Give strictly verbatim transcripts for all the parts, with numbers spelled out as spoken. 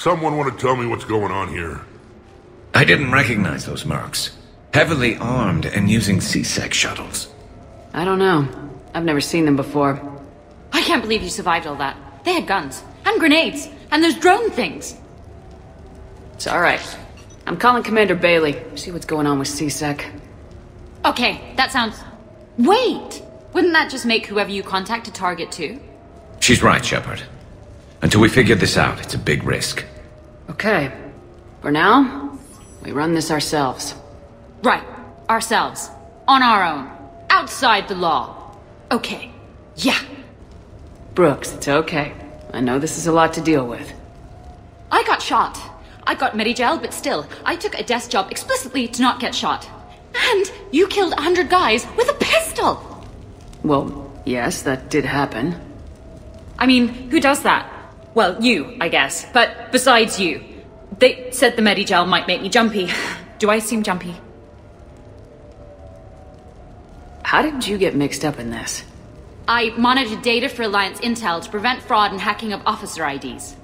Someone want to tell me what's going on here? I didn't recognize those mercs. Heavily armed and using C-Sec shuttles. I don't know. I've never seen them before. I can't believe you survived all that. They had guns. And grenades. And those drone things. It's alright. I'm calling Commander Bailey. See what's going on with C-Sec. Okay, that sounds... Wait! Wouldn't that just make whoever you contact a target too? She's right, Shepard. Until we figure this out, it's a big risk. Okay. For now, we run this ourselves. Right. Ourselves. On our own. Outside the law. Okay. Yeah. Brooks, it's okay. I know this is a lot to deal with. I got shot. I got Medigel, but still, I took a desk job explicitly to not get shot. And you killed a hundred guys with a pistol! Well, yes, that did happen. I mean, who does that? Well, you, I guess. But besides you. They said the Medigel might make me jumpy. Do I seem jumpy? How did you get mixed up in this? I monitored data for Alliance Intel to prevent fraud and hacking of officer I Ds.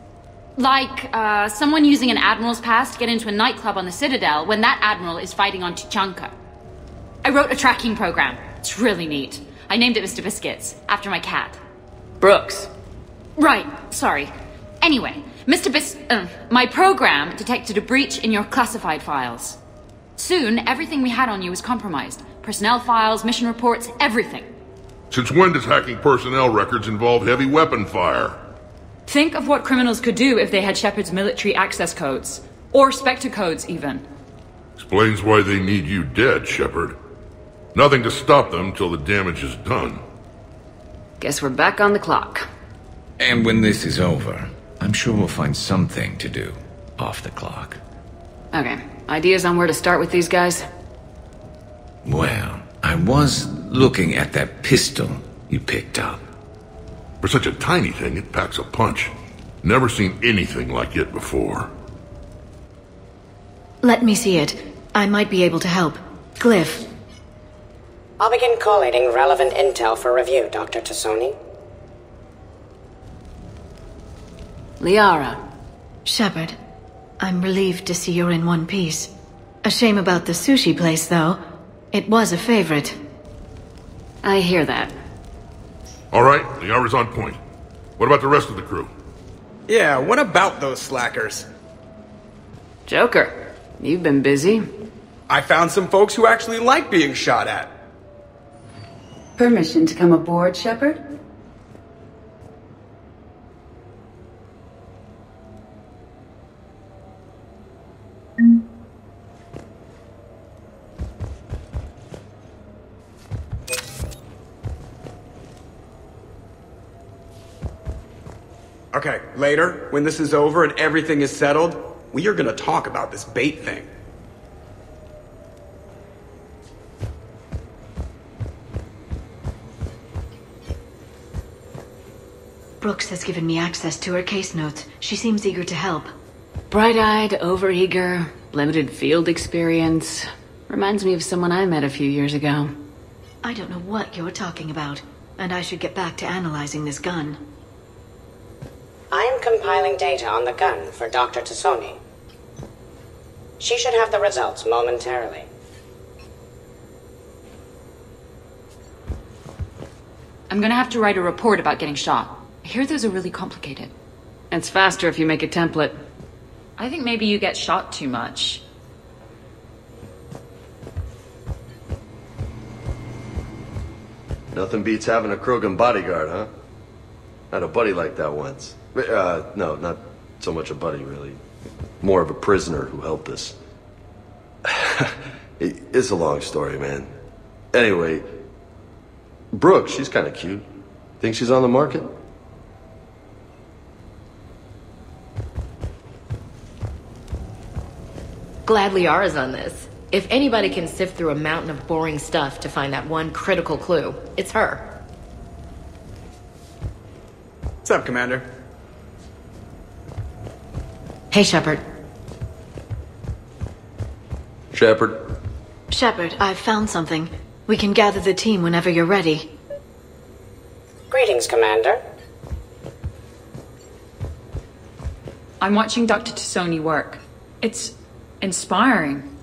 Like, uh, someone using an admiral's pass to get into a nightclub on the Citadel when that admiral is fighting on Tuchanka. I wrote a tracking program. It's really neat. I named it Mister Biscuits, after my cat. Brooks. Right, sorry. Anyway, Mister Bis- uh, my program detected a breach in your classified files. Soon, everything we had on you was compromised. Personnel files, mission reports, everything. Since when does hacking personnel records involve heavy weapon fire? Think of what criminals could do if they had Shepard's military access codes. Or Spectre codes, even. Explains why they need you dead, Shepard. Nothing to stop them till the damage is done. Guess we're back on the clock. And when this is over, I'm sure we'll find something to do off the clock. Okay, ideas on where to start with these guys? Well, I was looking at that pistol you picked up. For such a tiny thing, it packs a punch. Never seen anything like it before. Let me see it. I might be able to help. Glyph. I'll begin collating relevant intel for review, Doctor Tassoni. Liara. Shepard, I'm relieved to see you're in one piece. A shame about the sushi place, though. It was a favorite. I hear that. All right, Liara's on point. What about the rest of the crew? Yeah, what about those slackers? Joker, you've been busy. I found some folks who actually like being shot at. Permission to come aboard, Shepard? Okay, later, when this is over and everything is settled, we are gonna talk about this bait thing. Brooks has given me access to her case notes. She seems eager to help. Bright-eyed, overeager, limited field experience. Reminds me of someone I met a few years ago. I don't know what you're talking about, and I should get back to analyzing this gun. I am compiling data on the gun for Doctor Tassoni. She should have the results momentarily. I'm gonna have to write a report about getting shot. I hear those are really complicated. It's faster if you make a template. I think maybe you get shot too much. Nothing beats having a Krogan bodyguard, huh? I had a buddy like that once. Uh, no, not so much a buddy, really. More of a prisoner who helped us. It's a long story, man. Anyway, Brooke, she's kind of cute. Think she's on the market? Glad Liara's on this. If anybody can sift through a mountain of boring stuff to find that one critical clue, it's her. What's up, Commander? Hey, Shepard. Shepard. Shepard, I've found something. We can gather the team whenever you're ready. Greetings, Commander. I'm watching Doctor Tassoni work. It's inspiring.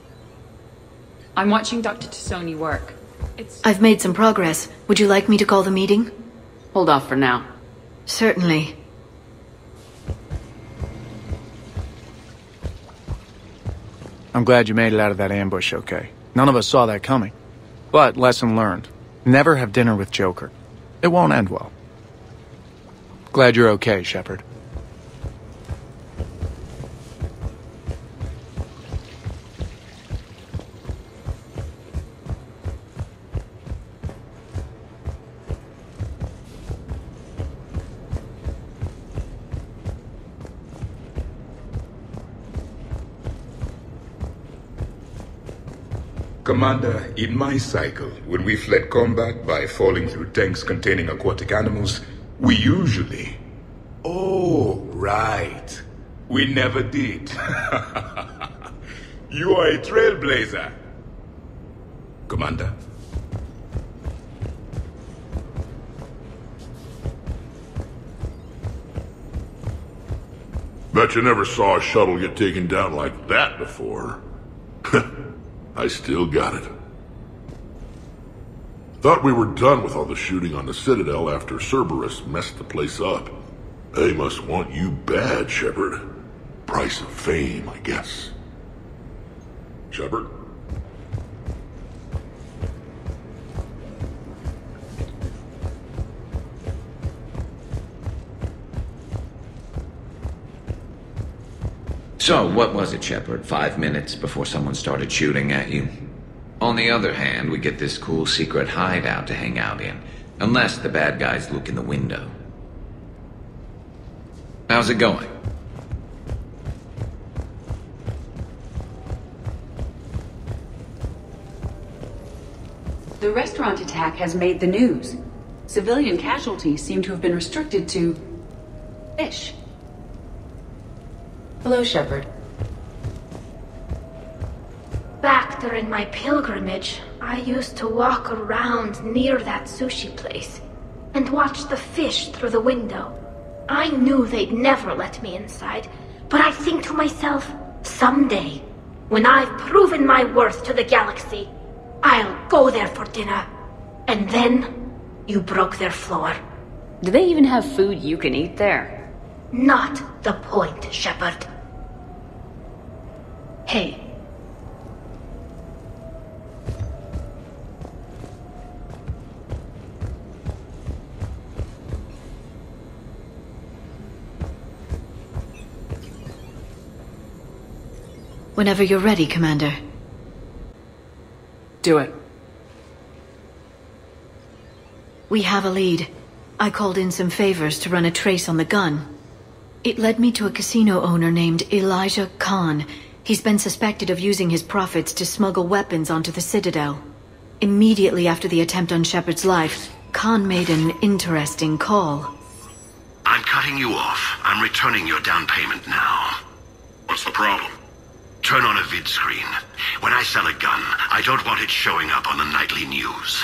I'm watching Doctor Tassoni work. It's... I've made some progress. Would you like me to call the meeting? Hold off for now. Certainly. I'm glad you made it out of that ambush okay. None of us saw that coming. But lesson learned. Never have dinner with Joker. It won't end well. Glad you're okay, Shepard. Commander, in my cycle, when we fled combat by falling through tanks containing aquatic animals, we usually... Oh, right. We never did. You are a trailblazer. Commander. Bet you never saw a shuttle get taken down like that before. I still got it. Thought we were done with all the shooting on the Citadel after Cerberus messed the place up. They must want you bad, Shepard. Price of fame, I guess. Shepard? So, what was it, Shepard? Five minutes before someone started shooting at you? On the other hand, we get this cool secret hideout to hang out in. Unless the bad guys look in the window. How's it going? The restaurant attack has made the news. Civilian casualties seem to have been restricted to... fish. Hello, Shepard. Back during my pilgrimage, I used to walk around near that sushi place and watch the fish through the window. I knew they'd never let me inside, but I think to myself, someday, when I've proven my worth to the galaxy, I'll go there for dinner. And then, you broke their floor. Do they even have food you can eat there? Not the point, Shepard. Hey. Whenever you're ready, Commander. Do it. We have a lead. I called in some favors to run a trace on the gun. It led me to a casino owner named Elijah Khan. He's been suspected of using his profits to smuggle weapons onto the Citadel. Immediately after the attempt on Shepard's life, Khan made an interesting call. I'm cutting you off. I'm returning your down payment now. What's the problem? Turn on a vid screen. When I sell a gun, I don't want it showing up on the nightly news.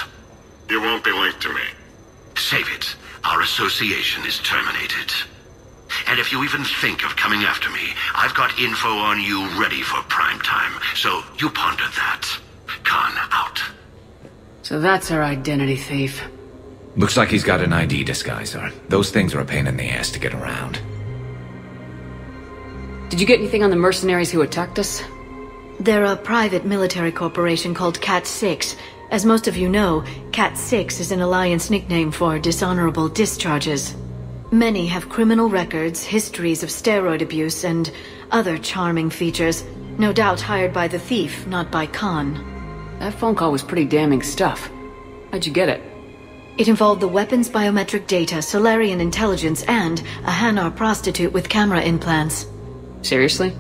You won't be linked to me. Save it. Our association is terminated. And if you even think of coming after me, I've got info on you ready for prime time. So you ponder that. Khan out. So that's our identity thief. Looks like he's got an I D disguiser. Those things are a pain in the ass to get around. Did you get anything on the mercenaries who attacked us? They're a private military corporation called Cat Six. As most of you know, Cat Six is an Alliance nickname for dishonorable discharges. Many have criminal records, histories of steroid abuse, and other charming features. No doubt hired by the thief, not by Khan. That phone call was pretty damning stuff. How'd you get it? It involved the weapon's biometric data, Solarian intelligence, and a Hanar prostitute with camera implants. Seriously?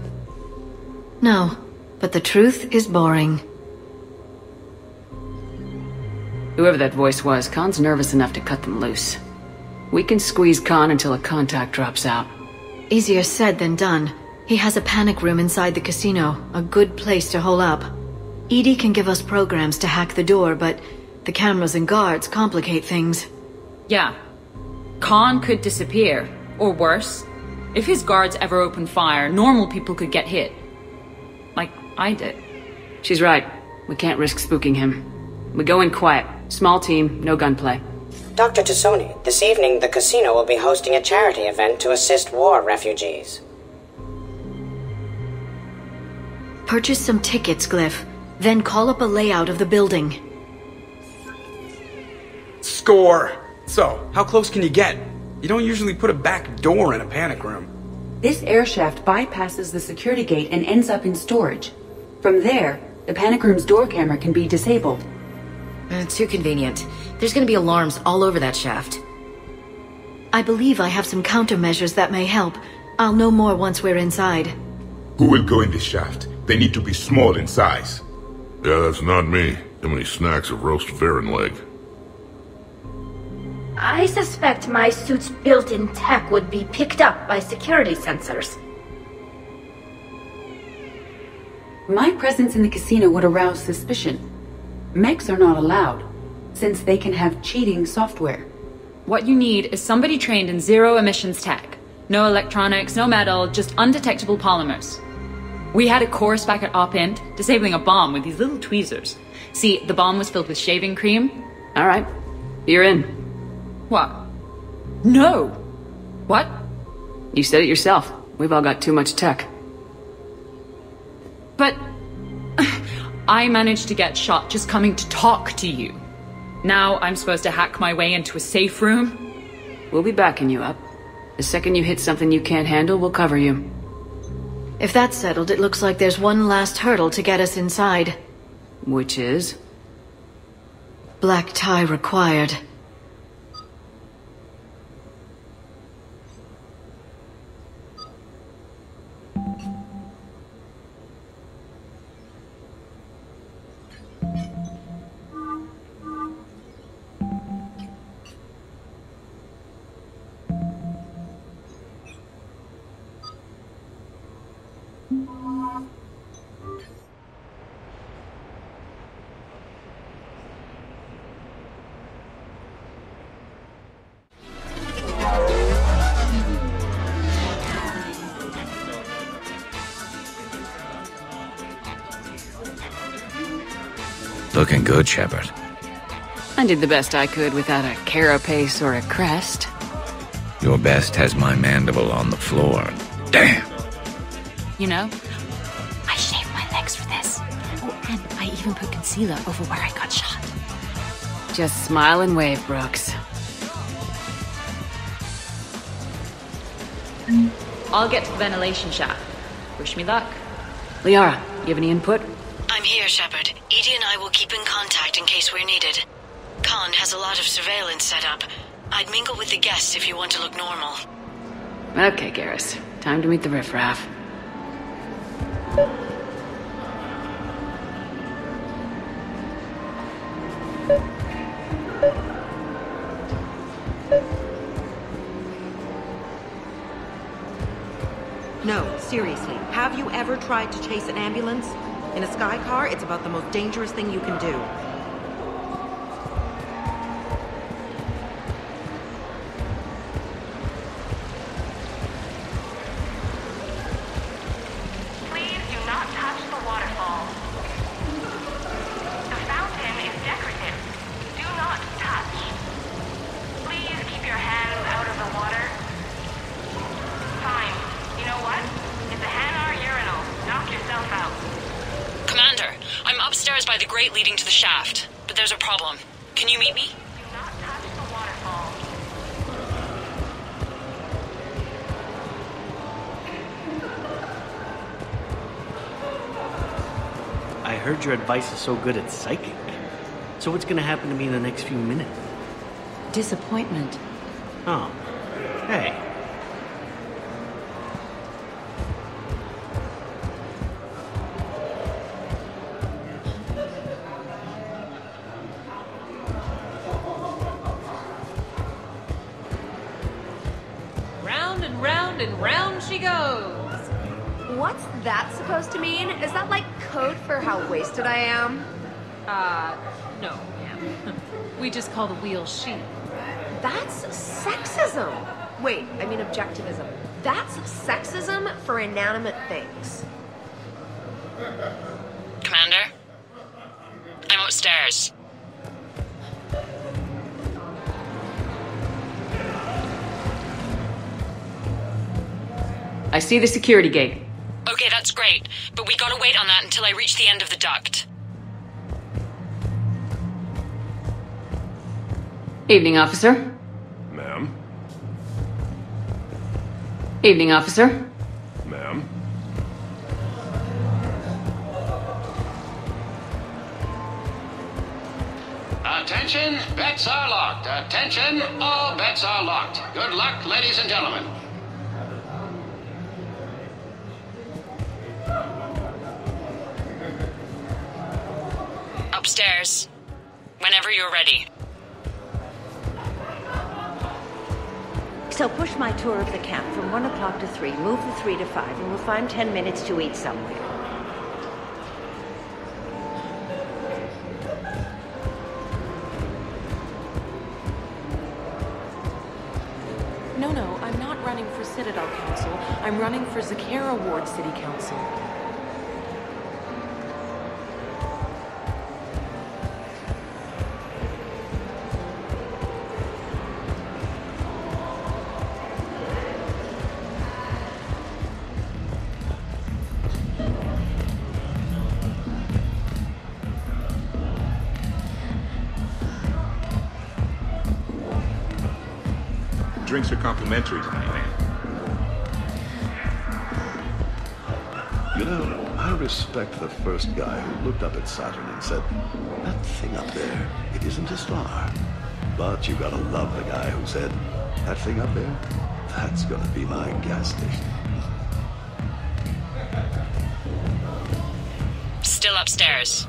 No, but the truth is boring. Whoever that voice was, Khan's nervous enough to cut them loose. We can squeeze Khan until a contact drops out. Easier said than done. He has a panic room inside the casino, a good place to hole up. Edie can give us programs to hack the door, but the cameras and guards complicate things. Yeah. Khan could disappear, or worse, If his guards ever opened fire, normal people could get hit. Like I did. She's right. We can't risk spooking him. We go in quiet. Small team, no gunplay. Doctor Tassoni, this evening the casino will be hosting a charity event to assist war refugees. Purchase some tickets, Glyph. Then call up a layout of the building. Score! So, how close can you get? You don't usually put a back door in a panic room. This air shaft bypasses the security gate and ends up in storage. From there, the panic room's door camera can be disabled. Uh, too convenient. There's gonna be alarms all over that shaft. I believe I have some countermeasures that may help. I'll know more once we're inside. Who will go in this shaft? They need to be small in size. Yeah, that's not me. Too many snacks of roast verin leg. I suspect my suit's built-in tech would be picked up by security sensors. My presence in the casino would arouse suspicion. Mechs are not allowed, since they can have cheating software. What you need is somebody trained in zero-emissions tech. No electronics, no metal, just undetectable polymers. We had a course back at Op-End, disabling a bomb with these little tweezers. See, the bomb was filled with shaving cream. All right, you're in. What? No! What? You said it yourself. We've all got too much tech. But... I managed to get shot just coming to talk to you. Now I'm supposed to hack my way into a safe room? We'll be backing you up. The second you hit something you can't handle, we'll cover you. If that's settled, it looks like there's one last hurdle to get us inside. Which is? Black tie required. Looking good, Shepard. I did the best I could without a carapace or a crest. Your best has my mandible on the floor. Damn! You know, I shaved my legs for this. Oh, and I even put concealer over where I got shot. Just smile and wave, Brooks. I'll get to the ventilation shaft. Wish me luck. Liara, you have any input? I'm here, Shepard. Edie and I will keep in contact in case we're needed. Khan has a lot of surveillance set up. I'd mingle with the guests if you want to look normal. Okay, Garrus. Time to meet the riffraff. No, seriously. Have you ever tried to chase an ambulance? In a sky car, it's about the most dangerous thing you can do. Please do not touch the waterfall. The fountain is decorative. Do not touch. Please keep your hands out of the water. Fine. You know what? It's a Hanar urinal. Knock yourself out. Commander, I'm upstairs by the grate leading to the shaft, but there's a problem. Can you meet me? Do not touch the waterfall. I heard your advice is so good at psychic. So what's going to happen to me in the next few minutes? Disappointment. Oh. Hey. To mean? Is that like code for how wasted I am? Uh, no, ma'am. We just call the wheel sheep. That's sexism. Wait, I mean objectivism. That's sexism for inanimate things. Commander? I'm upstairs. I see the security gate. Okay, that's great, but we gotta wait on that until I reach the end of the duct. Evening, officer. Ma'am. Evening, officer. Ma'am. Attention, bets are locked. Attention, all bets are locked. Good luck, ladies and gentlemen. Upstairs, whenever you're ready. So push my tour of the camp from one o'clock to three, move the three to five, and we'll find ten minutes to eat somewhere. No, no, I'm not running for Citadel Council. I'm running for Zakara Ward City Council. Drinks are complimentary tonight. You know, I respect the first guy who looked up at Saturn and said, that thing up there, it isn't a star. But you gotta love the guy who said, that thing up there, that's gonna be my gas station. Still upstairs.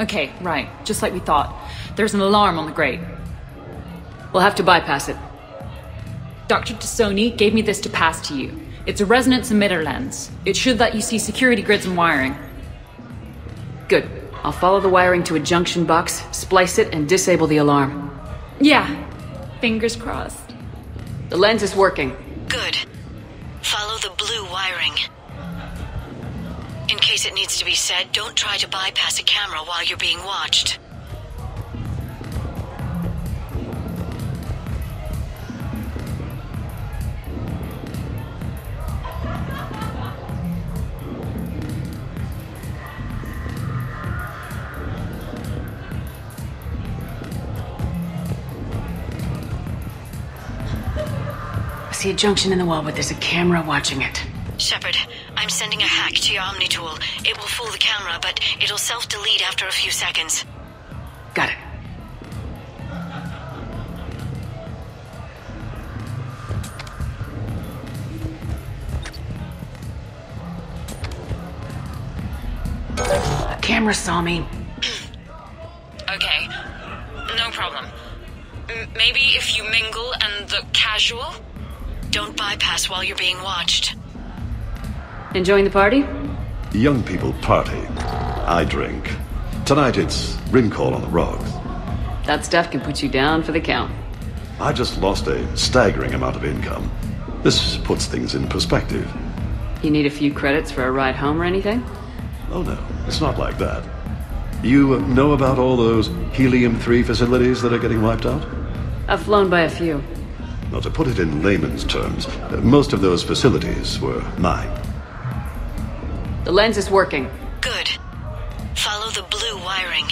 Okay, right. Just like we thought. There's an alarm on the grate. We'll have to bypass it. Doctor Tassoni gave me this to pass to you. It's a resonance emitter lens. It should let you see security grids and wiring. Good. I'll follow the wiring to a junction box, splice it, and disable the alarm. Yeah. Fingers crossed. The lens is working. Good. Follow the blue wiring. In case it needs to be said, don't try to bypass a camera while you're being watched. I see a junction in the wall, but there's a camera watching it. Shepard, I'm sending a hack to your Omni tool. It will fool the camera, but it'll self-delete after a few seconds. Got it. The camera saw me. Okay, no problem. M- maybe if you mingle and look casual? Don't bypass while you're being watched. Enjoying the party? Young people party. I drink. Tonight it's rim call on the rocks. That stuff can put you down for the count. I just lost a staggering amount of income. This puts things in perspective. You need a few credits for a ride home or anything? Oh no, it's not like that. You know about all those Helium three facilities that are getting wiped out? I've flown by a few. Now, to put it in layman's terms, most of those facilities were mine. The lens is working. Good. Follow the blue wiring.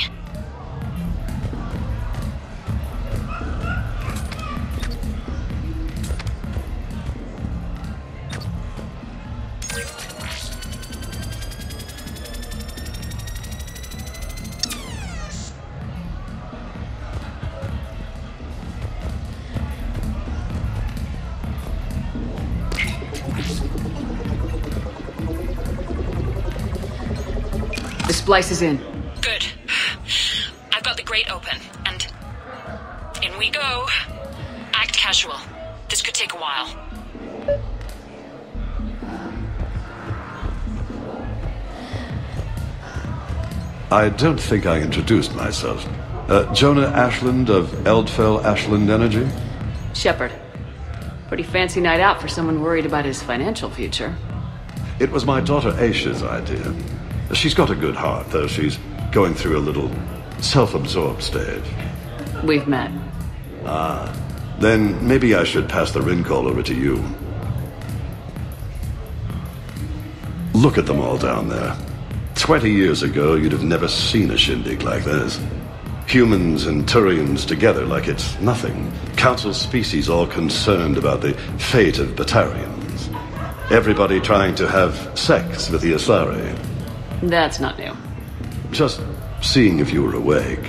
Splice is in. Good. I've got the grate open, and in we go. Act casual. This could take a while. I don't think I introduced myself. Uh, Jonah Ashland of Eldfell-Ashland Energy? Shepard. Pretty fancy night out for someone worried about his financial future. It was my daughter Aisha's idea. She's got a good heart, though she's going through a little self-absorbed stage. We've met. Ah. Then maybe I should pass the ring call over to you. Look at them all down there. Twenty years ago, you'd have never seen a shindig like this. Humans and Turians together like it's nothing. Council species all concerned about the fate of Batarians. Everybody trying to have sex with the Asari. That's not new. Just seeing if you were awake.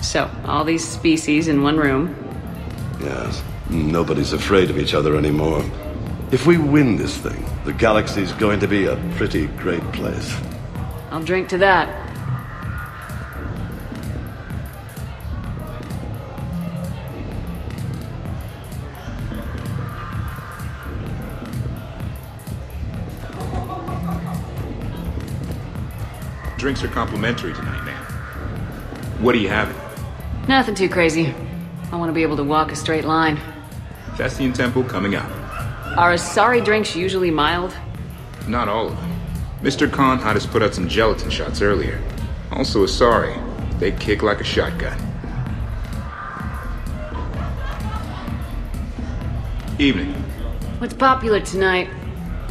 So, all these species in one room. Yes. Nobody's afraid of each other anymore. If we win this thing, the galaxy's going to be a pretty great place. I'll drink to that. Drinks are complimentary tonight, ma'am. What are you having? Nothing too crazy. I want to be able to walk a straight line. Festian Temple coming up. Are Asari drinks usually mild? Not all of them. Mister Khan had us put out some gelatin shots earlier. Also Asari. They kick like a shotgun. Evening. What's popular tonight?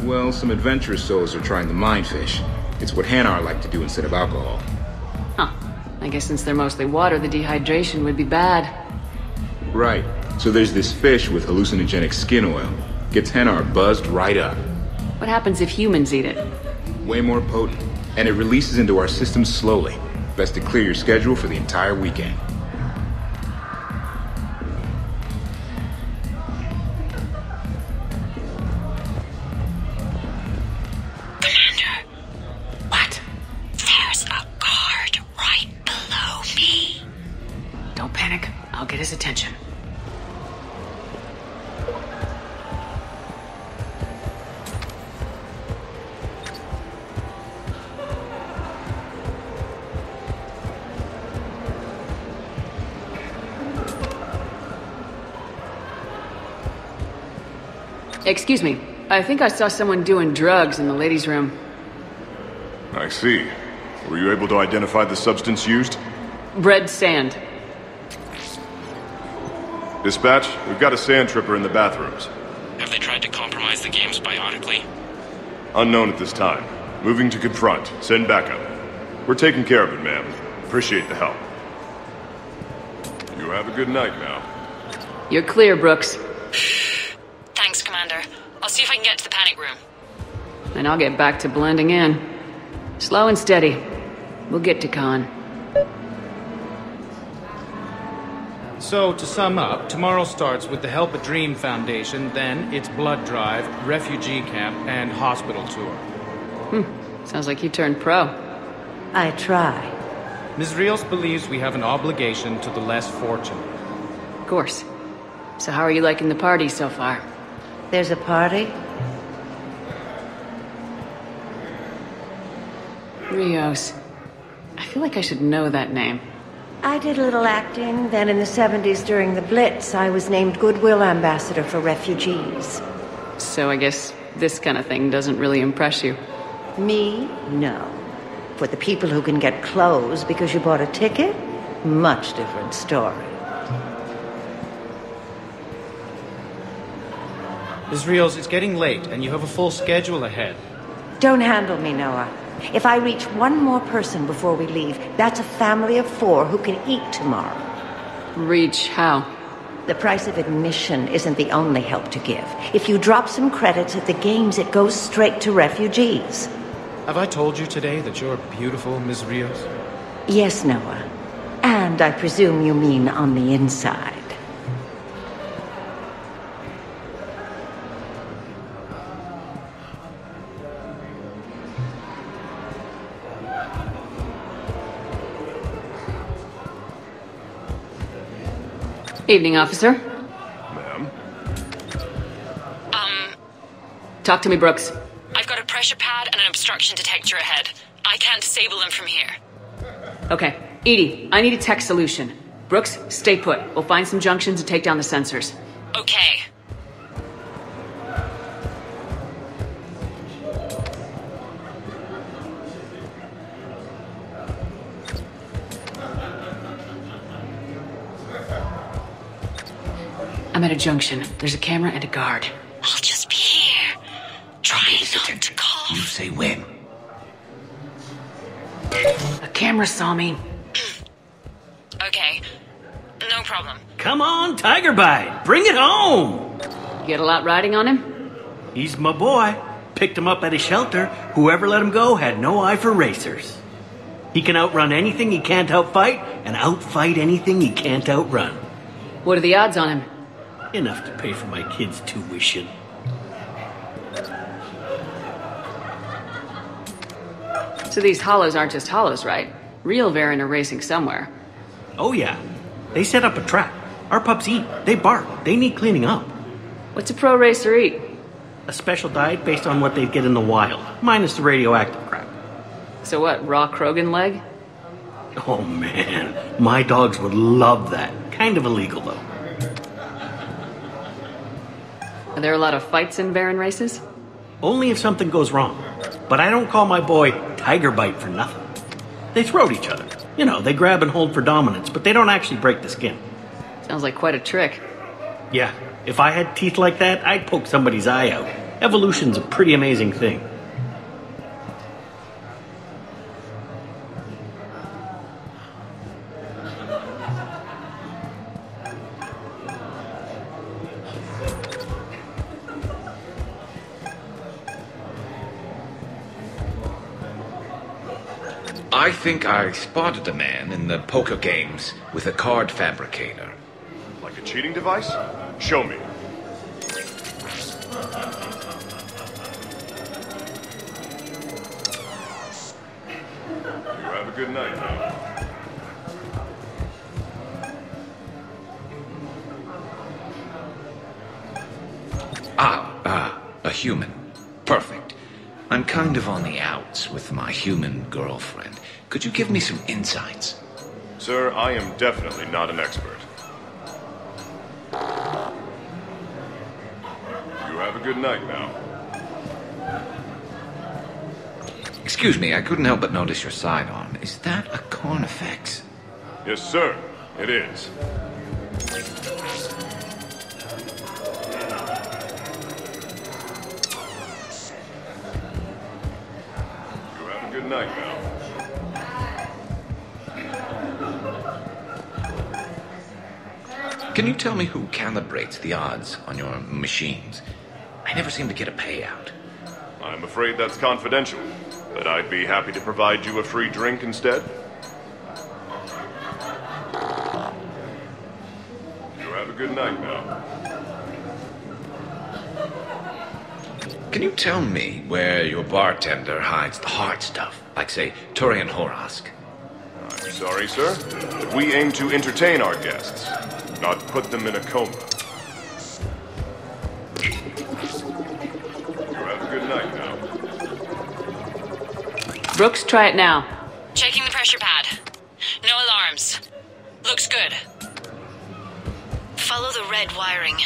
Well, some adventurous souls are trying the minefish. It's what Hanar like to do instead of alcohol. Huh. I guess since they're mostly water, the dehydration would be bad. Right. So there's this fish with hallucinogenic skin oil. Gets Hanar buzzed right up. What happens if humans eat it? Way more potent, and it releases into our system slowly. Best to clear your schedule for the entire weekend. Commander. What? There's a guard right below me. Don't panic. I'll get his attention. Excuse me. I think I saw someone doing drugs in the ladies' room. I see. Were you able to identify the substance used? Red sand. Dispatch, we've got a sand tripper in the bathrooms. Have they tried to compromise the games biotically? Unknown at this time. Moving to confront. Send backup. We're taking care of it, ma'am. Appreciate the help. You have a good night now. You're clear, Brooks. Thanks, Commander. I'll see if I can get to the panic room. And I'll get back to blending in. Slow and steady. We'll get to Khan. So, to sum up, tomorrow starts with the Help a Dream Foundation, then its blood drive, refugee camp, and hospital tour. Hmm. Sounds like you turned pro. I try. Miz Rios believes we have an obligation to the less fortunate. Of course. So how are you liking the party so far? There's a party? Rios. I feel like I should know that name. I did a little acting, then in the seventies during the Blitz, I was named Goodwill Ambassador for Refugees. So I guess this kind of thing doesn't really impress you. Me? No. For the people who can get clothes because you bought a ticket? Much different story. Miz Rios, it's getting late, and you have a full schedule ahead. Don't handle me, Noah. If I reach one more person before we leave, that's a family of four who can eat tomorrow. Reach how? The price of admission isn't the only help to give. If you drop some credits at the games, it goes straight to refugees. Have I told you today that you're beautiful, Miz Rios? Yes, Noah. And I presume you mean on the inside. Evening, officer. Ma'am? Um... Talk to me, Brooks. I've got a pressure pad and an obstruction detector ahead. I can't disable them from here. Okay, Edie, I need a tech solution. Brooks, stay put. We'll find some junctions and take down the sensors. Okay. I'm at a junction. There's a camera and a guard. I'll just be here. Try not to cough. You say when. The camera saw me. Okay. No problem. Come on, Tiger Bite. Bring it home. You get a lot riding on him? He's my boy. Picked him up at a shelter. Whoever let him go had no eye for racers. He can outrun anything he can't outfight, and outfight anything he can't outrun. What are the odds on him? Enough to pay for my kids' tuition. So these hollows aren't just hollows, right? Real Varen are racing somewhere. Oh yeah. They set up a trap. Our pups eat. They bark. They need cleaning up. What's a pro racer eat? A special diet based on what they'd get in the wild, minus the radioactive crap. So what, raw Krogan leg? Oh man, my dogs would love that. Kind of illegal though. Are there a lot of fights in Varen races? Only if something goes wrong. But I don't call my boy Tiger Bite for nothing. They throw at each other. You know, they grab and hold for dominance, but they don't actually break the skin. Sounds like quite a trick. Yeah, if I had teeth like that, I'd poke somebody's eye out. Evolution's a pretty amazing thing. I think I spotted a man in the poker games with a card fabricator. Like a cheating device? Show me. You have a good night. Ah, ah, a human. Perfect. I'm kind of on the outs with my human girlfriend. Could you give me some insights? Sir, I am definitely not an expert. You have a good night now. Excuse me, I couldn't help but notice your sidearm. Is that a cornifex? Yes, sir, it is. Good night, now. Can you tell me who calibrates the odds on your machines? I never seem to get a payout. I'm afraid that's confidential, but I'd be happy to provide you a free drink instead. You have a good night, now. Can you tell me where your bartender hides the hard stuff? Like, say, Turian Horosk? I'm sorry, sir, but we aim to entertain our guests, not put them in a coma. You have a good night now. Brooks, try it now. Checking the pressure pad. No alarms. Looks good. Follow the red wiring.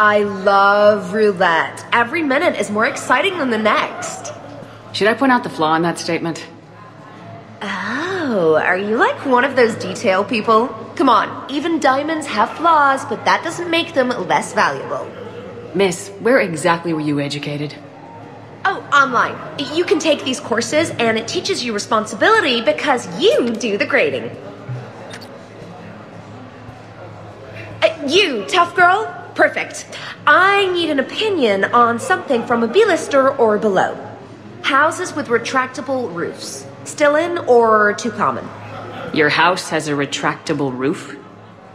I love roulette. Every minute is more exciting than the next. Should I point out the flaw in that statement? Oh, are you like one of those detail people? Come on, even diamonds have flaws, but that doesn't make them less valuable. Miss, where exactly were you educated? Oh, online. You can take these courses and it teaches you responsibility because you do the grading. Uh, you, tough girl? Perfect. I need an opinion on something from a B-lister or below. Houses with retractable roofs. Still in or too common? Your house has a retractable roof?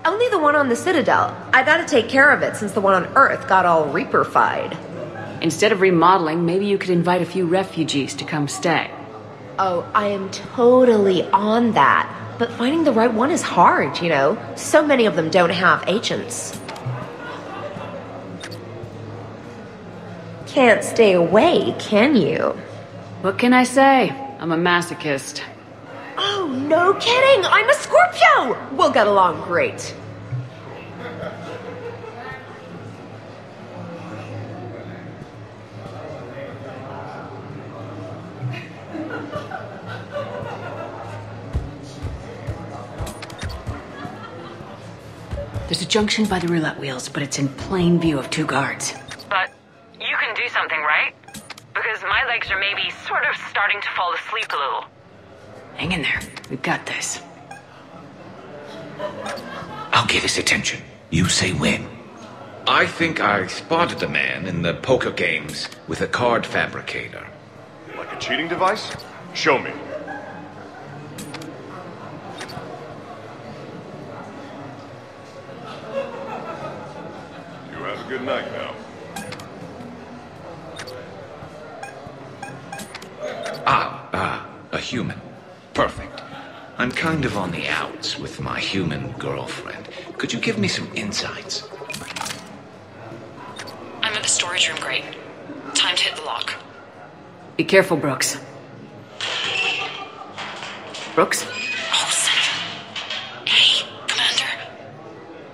Only the one on the Citadel. I gotta take care of it since the one on Earth got all reaper-fied. Instead of remodeling, maybe you could invite a few refugees to come stay. Oh, I am totally on that. But finding the right one is hard, you know. So many of them don't have agents. Can't stay away, can you? What can I say? I'm a masochist. Oh, no kidding! I'm a Scorpio! We'll get along great. There's a junction by the roulette wheels, but it's in plain view of two guards. But you can do something, right? Because my legs are maybe sort of starting to fall asleep a little. Hang in there. We've got this. I'll give his attention. You say when. I think I spotted the man in the poker games with a card fabricator. Like a cheating device? Show me. You have a good night now. Ah, ah, a human. Perfect. I'm kind of on the outs with my human girlfriend. Could you give me some insights? I'm at the storage room grate. Time to hit the lock. Be careful, Brooks. Brooks? Oh, son of a... Hey, Commander.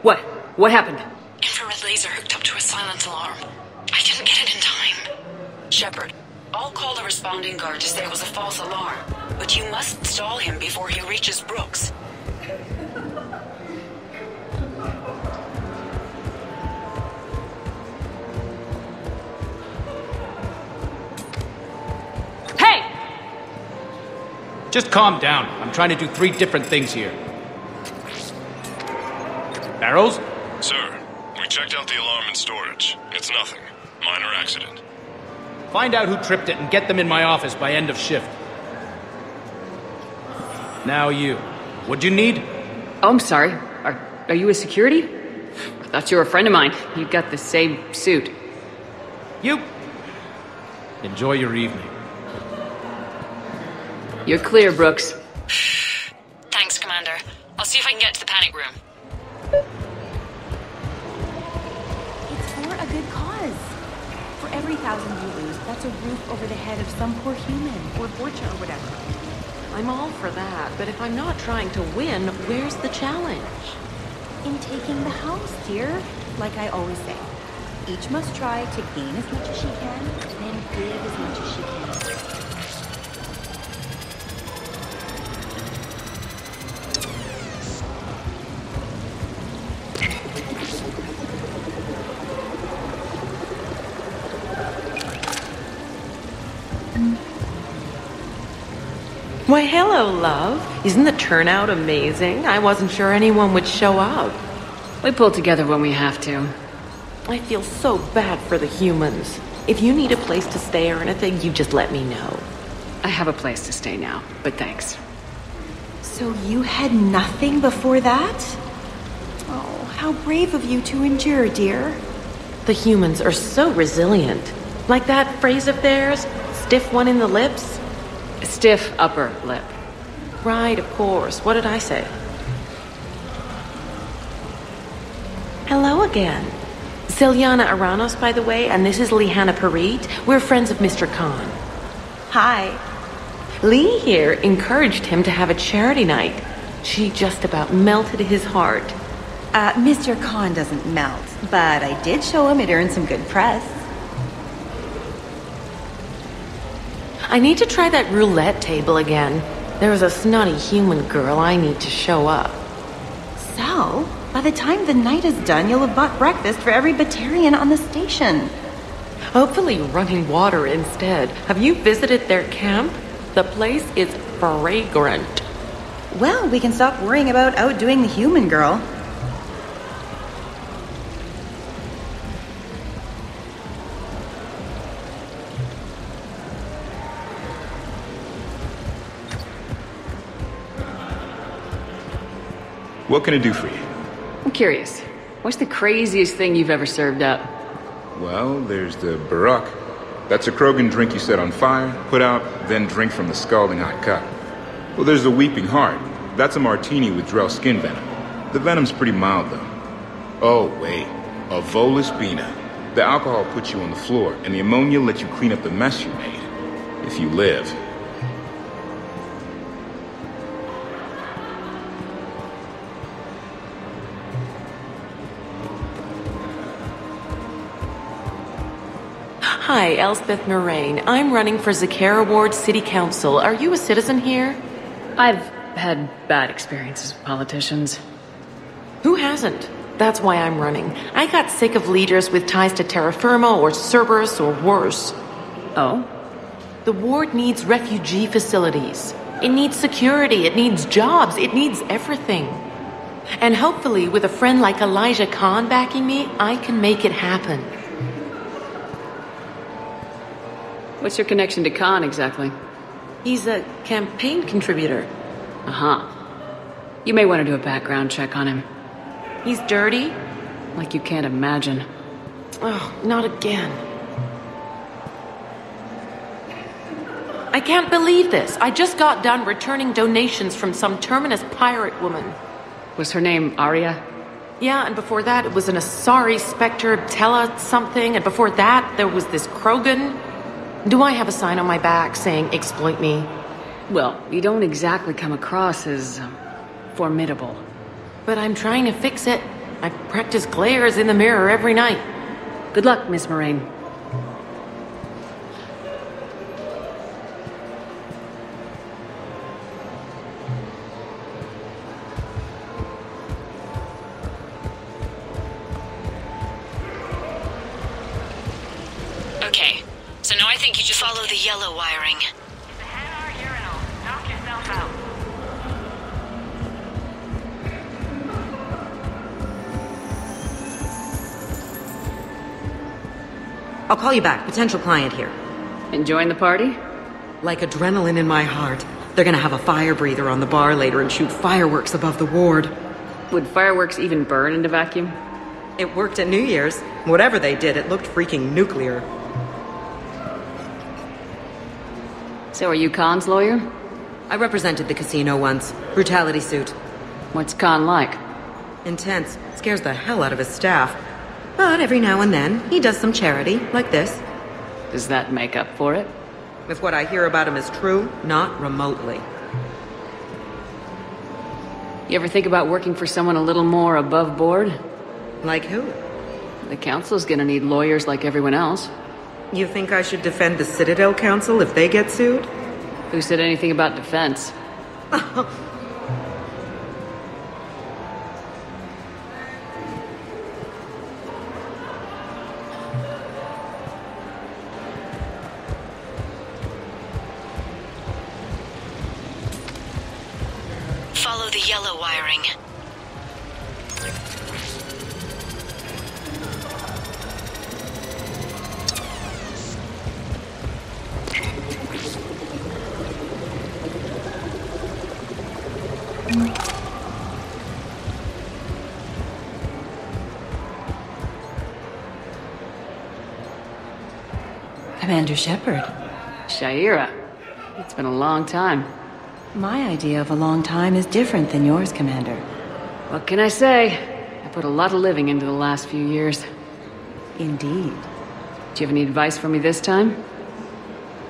What? What happened? Infrared laser hooked up to a silent alarm. I didn't get it in time. Shepard, I'll call the responding guard to say it was a false alarm. But you must stall him before he reaches Brooks. Hey! Just calm down. I'm trying to do three different things here. Barrels? Sir, we checked out the alarm in storage. It's nothing. Minor accident. Find out who tripped it and get them in my office by end of shift. Now you. What'd you need? Oh, I'm sorry. Are, are you a security? I thought you were a friend of mine. You've got the same suit. You. Enjoy your evening. You're clear, Brooks. Thanks, Commander. I'll see if I can get to the panic room. It's for a good cause. For every thousand you lose, that's a roof over the head of some poor human, or Borcha, or whatever. I'm all for that, but if I'm not trying to win, where's the challenge? In taking the house, dear. Like I always say, each must try to gain as much as she can, then give as much as she can. Mm. Why, hello, love. Isn't the turnout amazing? I wasn't sure anyone would show up. We pull together when we have to. I feel so bad for the humans. If you need a place to stay or anything, you just let me know. I have a place to stay now, but thanks. So you had nothing before that? Oh, how brave of you to endure, dear. The humans are so resilient. Like that phrase of theirs, stiff one in the lips. Stiff upper lip. Right, of course. What did I say? Hello again. Celiana Aranos, by the way, and this is Lihana Parit. We're friends of Mister Khan. Hi. Lee here encouraged him to have a charity night. She just about melted his heart. Uh, Mister Khan doesn't melt, but I did show him it earned some good press. I need to try that roulette table again. There was a snotty human girl I need to show up. So, by the time the night is done, you'll have bought breakfast for every Batarian on the station. Hopefully running water instead. Have you visited their camp? The place is fragrant. Well, we can stop worrying about outdoing the human girl. What can I do for you? I'm curious, what's the craziest thing you've ever served up? Well, there's the Barak. That's a Krogan drink you set on fire, put out, then drink from the scalding hot cup. Well, there's the Weeping Heart. That's a martini with Drell skin venom. The venom's pretty mild, though. Oh, wait. A Volus Bina. The alcohol puts you on the floor, and the ammonia lets you clean up the mess you made. If you live. Hi, Elspeth Moraine. I'm running for Zakara Ward City Council. Are you a citizen here? I've had bad experiences with politicians. Who hasn't? That's why I'm running. I got sick of leaders with ties to Terra Firma or Cerberus or worse. Oh? The ward needs refugee facilities. It needs security. It needs jobs. It needs everything. And hopefully, with a friend like Elijah Khan backing me, I can make it happen. What's your connection to Khan, exactly? He's a campaign contributor. Uh-huh. You may want to do a background check on him. He's dirty? Like you can't imagine. Oh, not again. I can't believe this. I just got done returning donations from some Terminus pirate woman. Was her name Arya? Yeah, and before that it was an Asari Spectre Tella something, and before that there was this Krogan. Do I have a sign on my back saying, exploit me? Well, you don't exactly come across as um, formidable. But I'm trying to fix it. I practice glares in the mirror every night. Good luck, Miss Moraine. So now I think you just follow the yellow wiring. It's a Hanar urinal. Knock yourself out. I'll call you back. Potential client here. Enjoying the party? Like adrenaline in my heart. They're gonna have a fire breather on the bar later and shoot fireworks above the ward. Would fireworks even burn in a vacuum? It worked at New Year's. Whatever they did, it looked freaking nuclear. So are you Khan's lawyer? I represented the casino once. Brutality suit. What's Khan like? Intense. Scares the hell out of his staff. But every now and then, he does some charity, like this. Does that make up for it? If what I hear about him is true, not remotely. You ever think about working for someone a little more above board? Like who? The council's gonna need lawyers like everyone else. You think I should defend the Citadel Council if they get sued? Who said anything about defense? Follow the yellow wiring. Commander Shepard. Shaira, it's been a long time. My idea of a long time is different than yours, Commander. What can I say? I put a lot of living into the last few years. Indeed. Do you have any advice for me this time?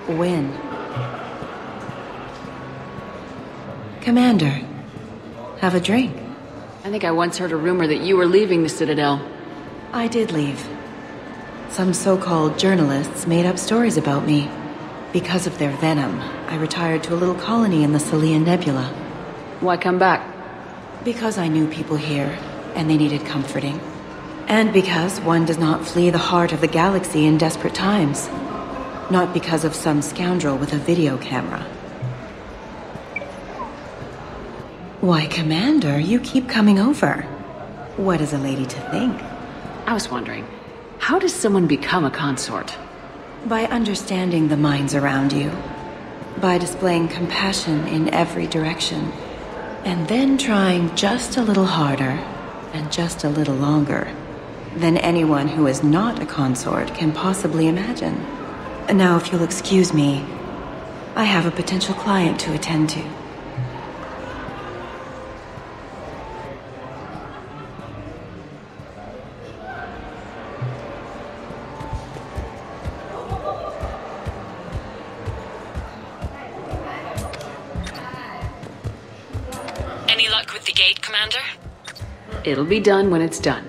Win. Commander, have a drink. I think I once heard a rumor that you were leaving the Citadel. I did leave. Some so-called journalists made up stories about me. Because of their venom, I retired to a little colony in the Celia Nebula. Why come back? Because I knew people here, and they needed comforting. And because one does not flee the heart of the galaxy in desperate times. Not because of some scoundrel with a video camera. Why, Commander, you keep coming over. What is a lady to think? I was wondering, how does someone become a consort? By understanding the minds around you. By displaying compassion in every direction. And then trying just a little harder and just a little longer, than anyone who is not a consort can possibly imagine. Now, if you'll excuse me, I have a potential client to attend to. Any luck with the gate, Commander? It'll be done when it's done.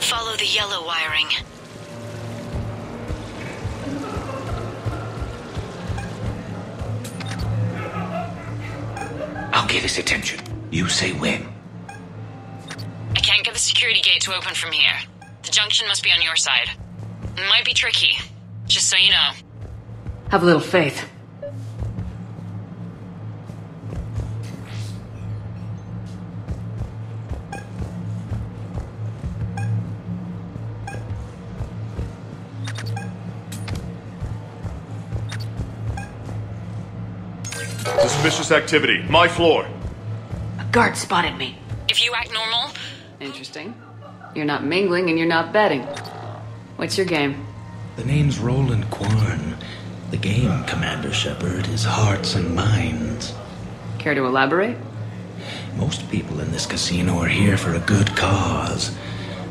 Follow the yellow wiring. I'll give his attention. You say when. I can't get the security gate to open from here. The junction must be on your side. It might be tricky, just so you know. Have a little faith. Suspicious activity. My floor. A guard spotted me. If you act normal... Interesting. You're not mingling and you're not betting. What's your game? The name's Roland Quorn. The game, Commander Shepard, is hearts and minds. Care to elaborate? Most people in this casino are here for a good cause.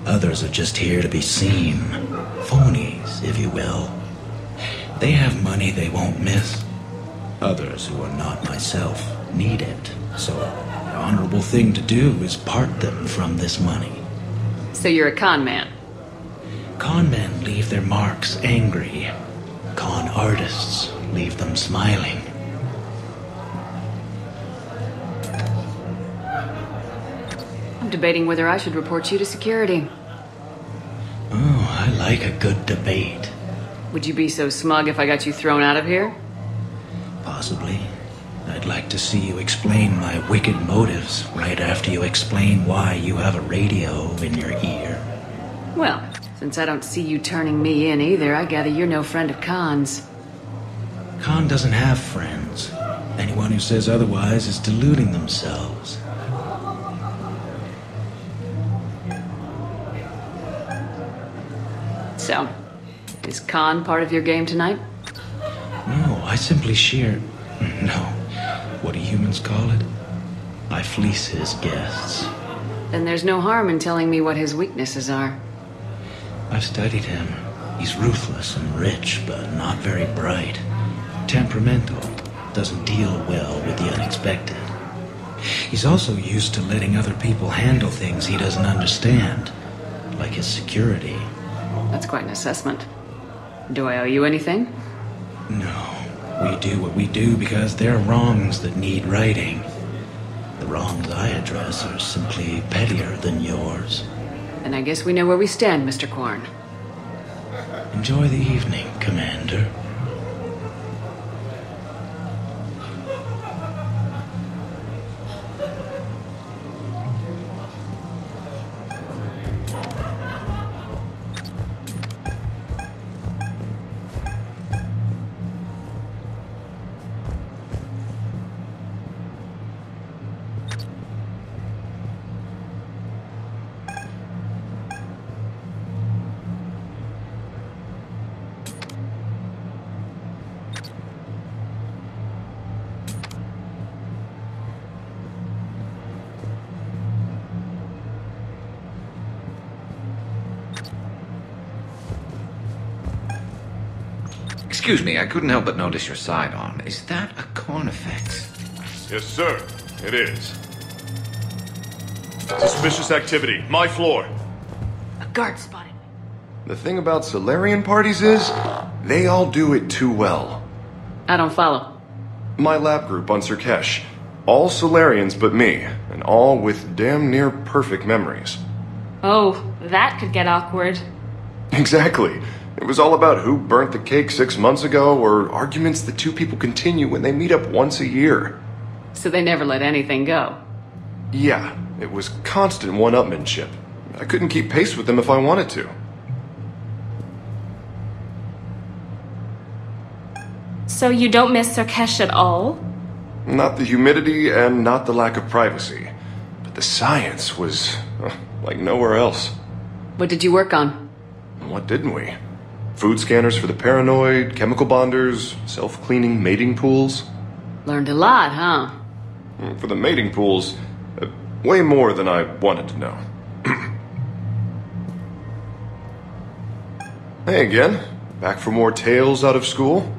Others are just here to be seen. Phonies, if you will. They have money they won't miss. Others who are not myself need it, so the honorable thing to do is part them from this money. So you're a con man? Con men leave their marks angry. Con artists leave them smiling. I'm debating whether I should report you to security. Oh, I like a good debate. Would you be so smug if I got you thrown out of here? Possibly. I'd like to see you explain my wicked motives right after you explain why you have a radio in your ear. Well, since I don't see you turning me in either, I gather you're no friend of Khan's. Khan doesn't have friends. Anyone who says otherwise is deluding themselves. So, is Khan part of your game tonight? No, I simply shear... No. What do humans call it? I fleece his guests. Then there's no harm in telling me what his weaknesses are. I've studied him. He's ruthless and rich, but not very bright. Temperamental. Doesn't deal well with the unexpected. He's also used to letting other people handle things he doesn't understand. Like his security. That's quite an assessment. Do I owe you anything? No, we do what we do because there are wrongs that need righting. The wrongs I address are simply pettier than yours. And I guess we know where we stand, Mister Quorn. Enjoy the evening, Commander. Excuse me, I couldn't help but notice your side on. Is that a cornifex? Yes, sir. It is. Suspicious activity. My floor. A guard spotted me. The thing about Solarian parties is, they all do it too well. I don't follow. My lab group on Sirkesh. All Solarians but me, and all with damn near perfect memories. Oh, that could get awkward. Exactly. It was all about who burnt the cake six months ago, or arguments the two people continue when they meet up once a year. So they never let anything go? Yeah, it was constant one-upmanship. I couldn't keep pace with them if I wanted to. So you don't miss Sirkesh at all? Not the humidity and not the lack of privacy. But The science was uh, like nowhere else. What did you work on? What didn't we? Food scanners for the paranoid, chemical bonders, self-cleaning mating pools. Learned a lot, huh? For the mating pools, uh, way more than I wanted to know. Hey again. Back for more tales out of school?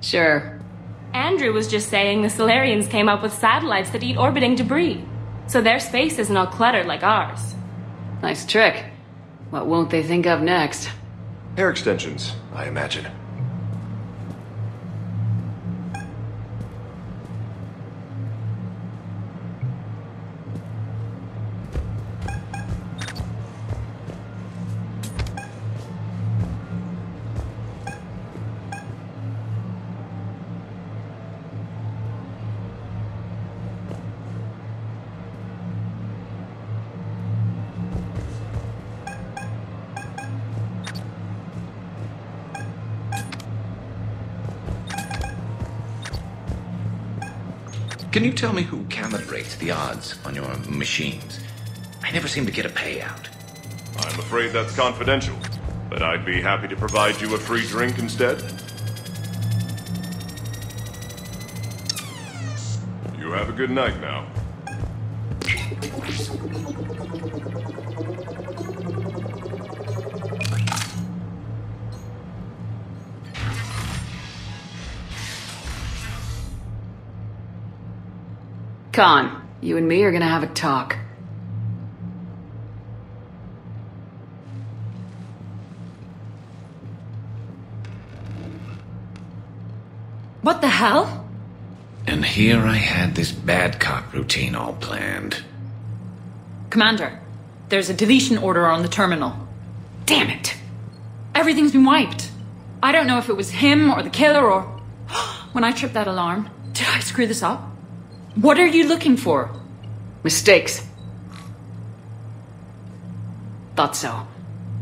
Sure. Andrew was just saying the Solarians came up with satellites that eat orbiting debris, so their space isn't all cluttered like ours. Nice trick. What won't they think of next? Hair extensions, I imagine. Can you tell me who calibrates the odds on your machines? I never seem to get a payout. I'm afraid that's confidential, but I'd be happy to provide you a free drink instead. You have a good night now. Khan, you and me are gonna have a talk. What the hell? And here I had this bad cop routine all planned. Commander, there's a deletion order on the terminal. Damn it! Everything's been wiped. I don't know if it was him or the killer or... When I tripped that alarm, did I screw this up? What are you looking for? Mistakes. Thought so.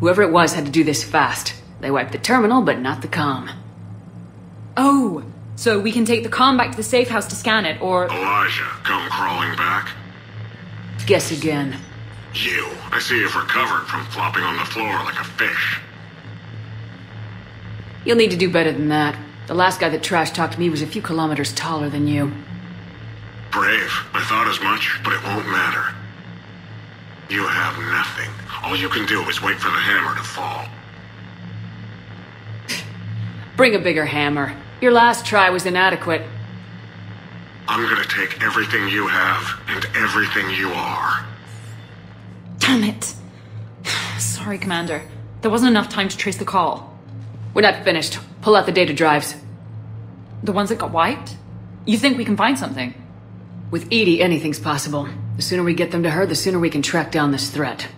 Whoever it was had to do this fast. They wiped the terminal, but not the comm. Oh, so we can take the comm back to the safe house to scan it, or... Elijah, come crawling back? Guess again. You. I see you've recovered from flopping on the floor like a fish. You'll need to do better than that. The last guy that trash-talked me was a few kilometers taller than you. Brave. I thought as much, but it won't matter. You have nothing. All you can do is wait for the hammer to fall. Bring a bigger hammer. Your last try was inadequate. I'm gonna take everything you have and everything you are. Damn it. Sorry, Commander. There wasn't enough time to trace the call. We're not finished. Pull out the data drives. The ones that got wiped? You think we can find something? With Edie, anything's possible. The sooner we get them to her, the sooner we can track down this threat.